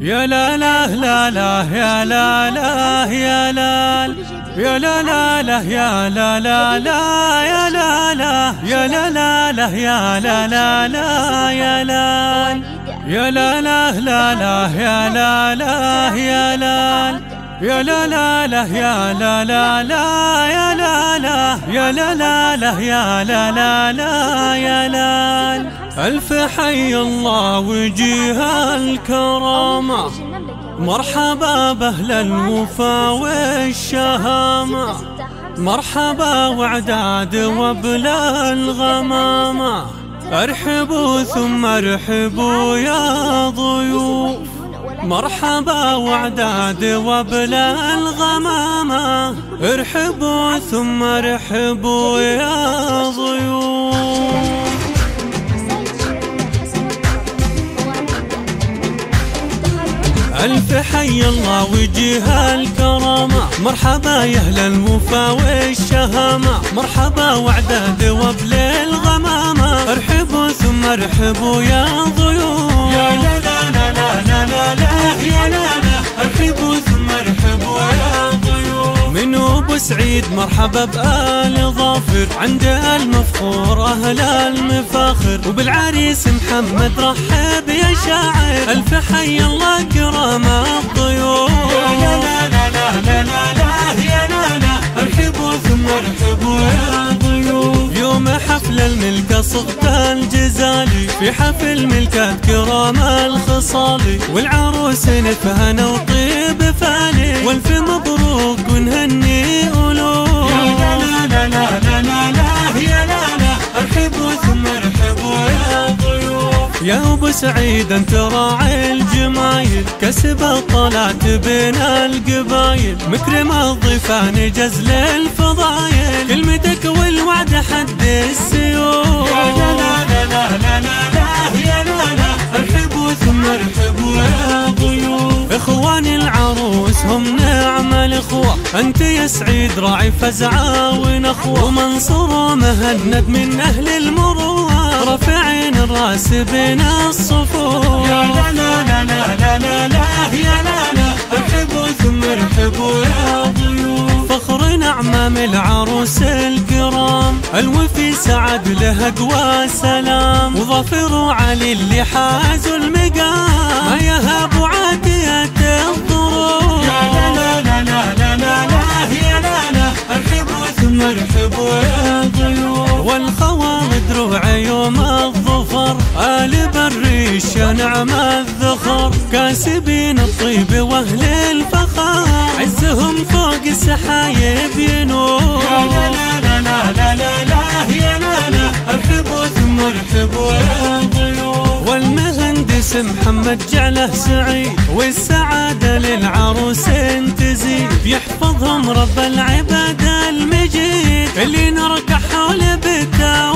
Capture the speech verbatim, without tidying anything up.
يا لا لا لا لا يا لا لا يا لا يا لا لا يا لا لا يا لا لا يا لا لا يا لا لا يا لا يا لا لا لا يا لا لا يا لا يا لا لا يا لا لا يا لا لا يا لا لا يا لا لا يا لا ألف حي الله وجيه الكرامة، مرحبا بأهل الوفا والشهامة، مرحبا وعداد وبلا الغمامة، أرحبوا ثم أرحبوا يا ضيوف، مرحبا وعداد وبلا الغمامة، ارحبوا ثم ارحبوا يا ضيوف. ألف حي الله وجيه الكرامة، مرحبا يا أهل الوفا والشهامة، مرحبا وعداد وبلي الغمامة، ارحبوا ثم ارحبوا يا ضيوف. يا لا لا لا لا لا لا يا لا لا ارحبوا ثم ارحبوا يا ضيوف. من ابو سعيد مرحبا بآل ظافر، عند المفخور أهل المفاخر، وبالعريس محمد رحب يا شاعر، ألف حي الله كرامة الضيوف. يا لا لا لا لا لا يا لا لا ارحبوا ثم ارحبوا يا ضيوف. يوم حفل الملكة صغت الجزالي، في حفل ملكة كرامة الخصالي، والعروس نتفهنا وطيب فالي، والف مبروك ونهني ألوف. يا لا لا لا لا لا يا لا لا ارحبوا ثم ارحبوا يا ضيوف. يا ابو سعيد انت راعي الجمايل، كسبة طلعت بين القبايل، مكرم الضيفان جزل الفضايل، كلمتك والوعد حد السيوف. يا لا لا لا لا لا يا لا لا ارحبوا ثم ارحبوا يا ضيوف. اخواني العروس هم نعم الاخوة، انت يا سعيد راعي فزعة ونخوة، ومنصور مهند من اهل المروة، رافعين الراس بين الصفوف. يا لا لا لا لا لا لا يا لا لا ارحبوا ثم ارحبوا يا ضيوف. فخر نعمام العروس الكرام، الوفي سعد له اقوى سلام، وظفر علي اللي حازوا المقام، ما يهاب عادية الظروف. يا لا لا لا لا لا يا لا لا ارحبوا ثم ارحبوا يا ضيوف. والخوالد روع يوم الظفر، آل بريش نعم الذخر، كاسبين الطيب واهل الفخر، عزهم فوق السحايب ينور. يا لا لا لا لا لا يا لا لا ارحبوا ثم ارحبوا يا ضيوف. والمهندس محمد جعله سعيد، والسعادة للعروس تزيد، يحفظهم رب العباد المجيد، اللي نركح حول بالتوحيد.